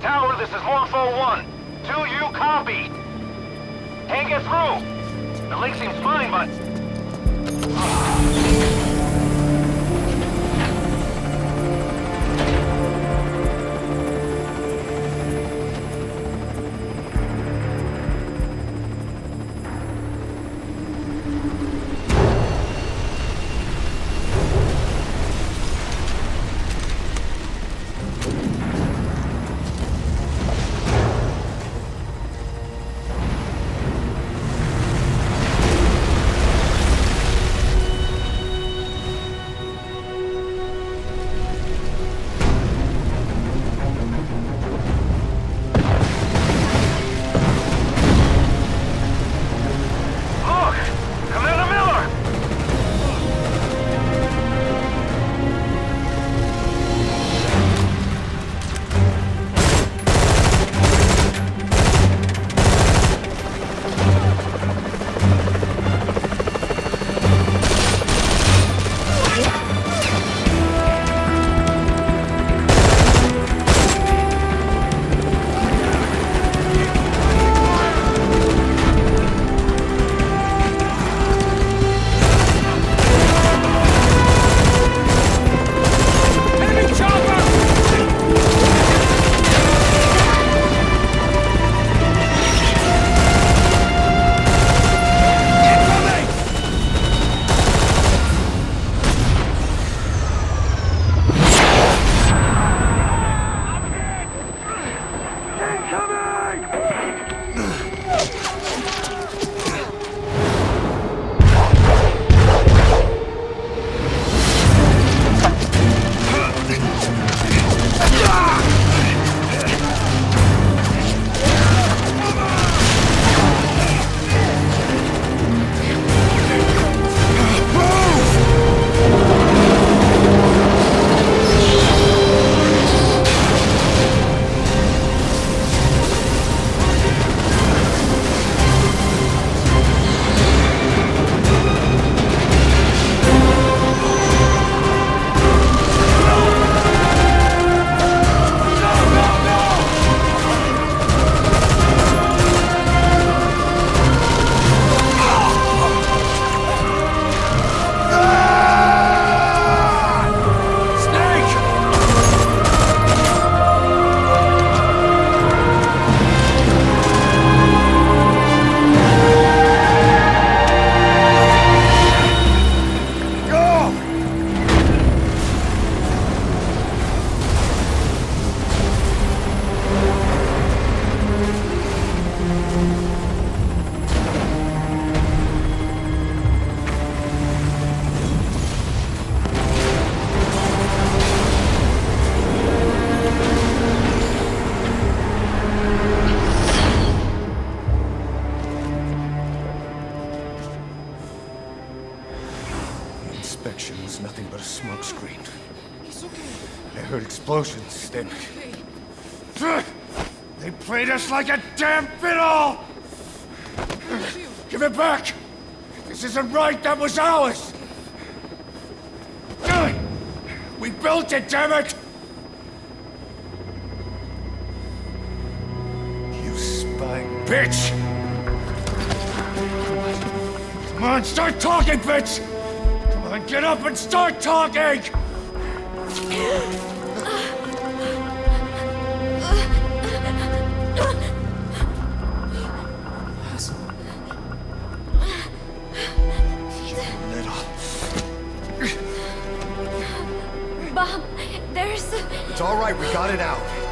Tower, this is Longfo 1. Do you copy? Can't get through. The link seems fine, but... Inspection was nothing but a smoke screen. It's okay. I heard explosions, then... Okay. They played us like a damn fiddle! Give it back! This isn't right, that was ours! We built it, damn it! You spy bitch! Come on, start talking, bitch! Get up and start talking! Bob, there's... It's all right, we got it out.